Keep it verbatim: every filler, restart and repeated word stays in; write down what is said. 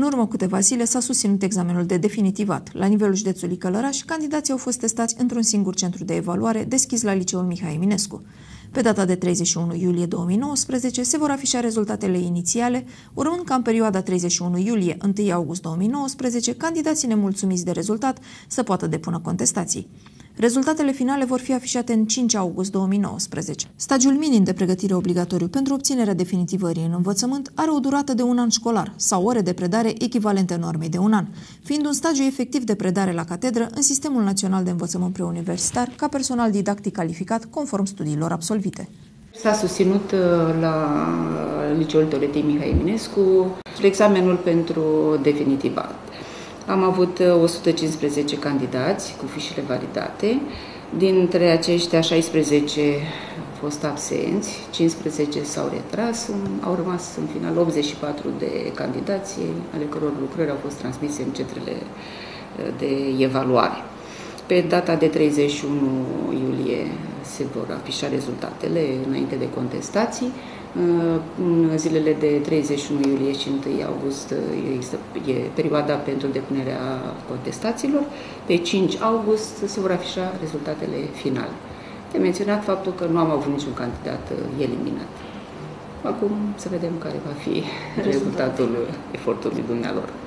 În urmă câteva zile s-a susținut examenul de definitivat. La nivelul județului Călărași, candidații au fost testați într-un singur centru de evaluare deschis la liceul Mihai Eminescu. Pe data de treizeci și unu iulie două mii nouăsprezece se vor afișa rezultatele inițiale, urmând ca în perioada treizeci și unu iulie - unu august două mii nouăsprezece candidații nemulțumiți de rezultat să poată depună contestații. Rezultatele finale vor fi afișate în cinci august două mii nouăsprezece. Stagiul minim de pregătire obligatoriu pentru obținerea definitivării în învățământ are o durată de un an școlar sau ore de predare echivalente normei de un an, fiind un stagiu efectiv de predare la catedră în Sistemul Național de Învățământ Preuniversitar ca personal didactic calificat conform studiilor absolvite. S-a susținut la Liceul Doletii Mihai Eminescu examenul pentru definitivat. Am avut o sută cincisprezece candidați cu fișele validate, dintre aceștia șaisprezece au fost absenți, cincisprezece s-au retras, au rămas în final optzeci și patru de candidații, ale căror lucrări au fost transmise în centrele de evaluare. Pe data de treizeci și unu iulie se vor afișa rezultatele înainte de contestații. În zilele de treizeci și unu iulie și unu august e perioada pentru depunerea contestațiilor. Pe cinci august se vor afișa rezultatele finale. Am menționat faptul că nu am avut niciun candidat eliminat. Acum să vedem care va fi rezultatul efortului dumnealor.